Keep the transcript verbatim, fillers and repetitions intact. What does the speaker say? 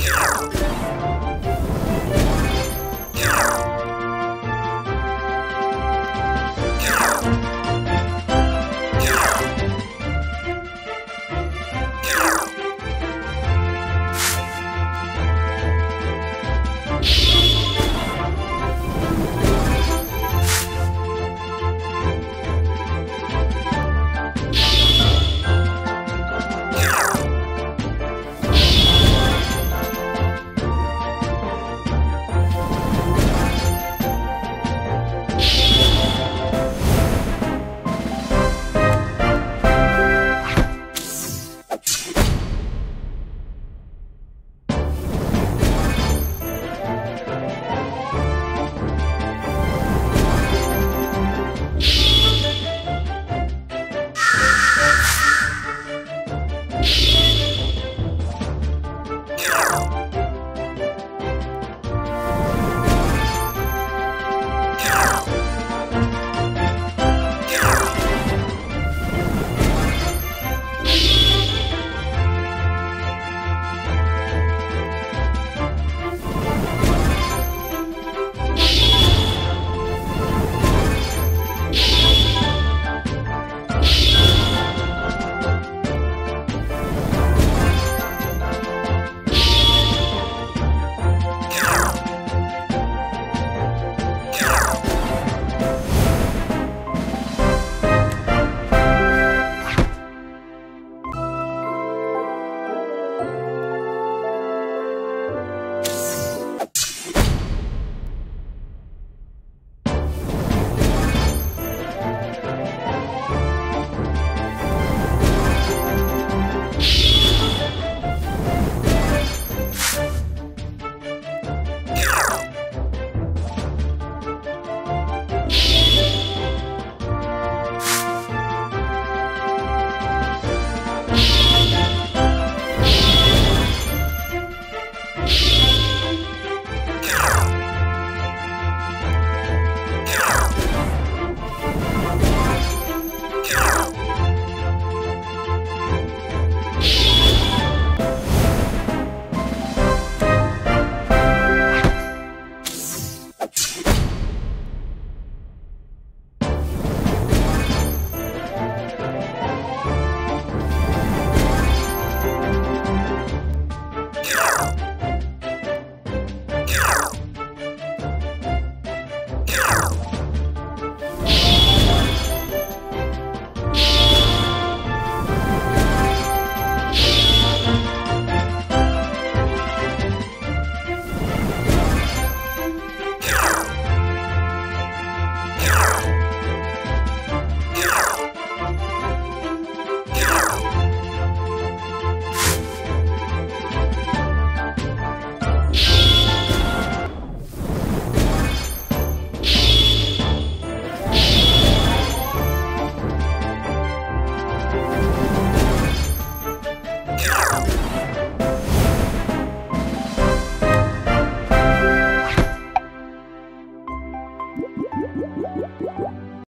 Yeah.